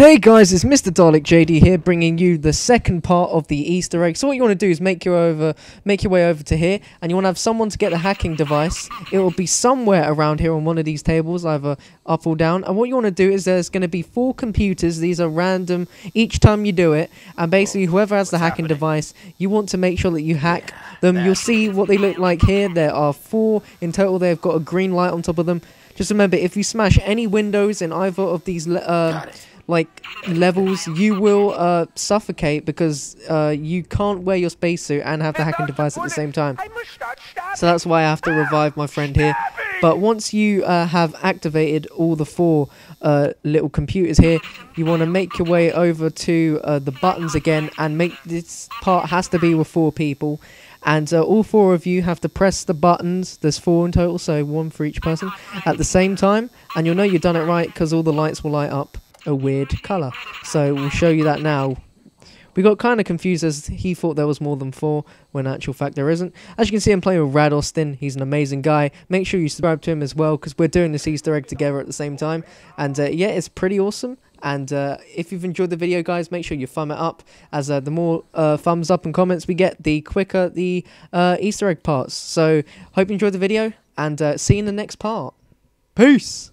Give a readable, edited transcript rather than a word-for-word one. Hey guys, it's Mr. Dalek JD here, bringing you the second part of the Easter egg. So what you want to do is make your way over to here, and you want to have someone to get the hacking device. It will be somewhere around here on one of these tables, either up or down. And what you want to do is there's going to be 4 computers. These are random each time you do it, and basically whoever has the hacking device, you want to make sure that you hack them. You'll see what they look like here. There are 4 in total. They've got a green light on top of them. Just remember, if you smash any windows in either of these levels, you will suffocate, because you can't wear your spacesuit and have the hacking device at the same time. So that's why I have to revive my friend here. But once you have activated all the 4 little computers here, you want to make your way over to the buttons again, and make this part has to be with 4 people. And all 4 of you have to press the buttons. There's 4 in total, so 1 for each person at the same time. And you'll know you've done it right because all the lights will light up a weird colour. So we'll show you that now. We got kind of confused as he thought there was more than 4, when in actual fact there isn't. As you can see, I'm playing with Rad Austin. He's an amazing guy. Make sure you subscribe to him as well, because we're doing this Easter egg together at the same time. And yeah, it's pretty awesome. And if you've enjoyed the video, guys, make sure you thumb it up, as the more thumbs up and comments we get, the quicker the Easter egg parts. So hope you enjoyed the video, and see you in the next part. Peace!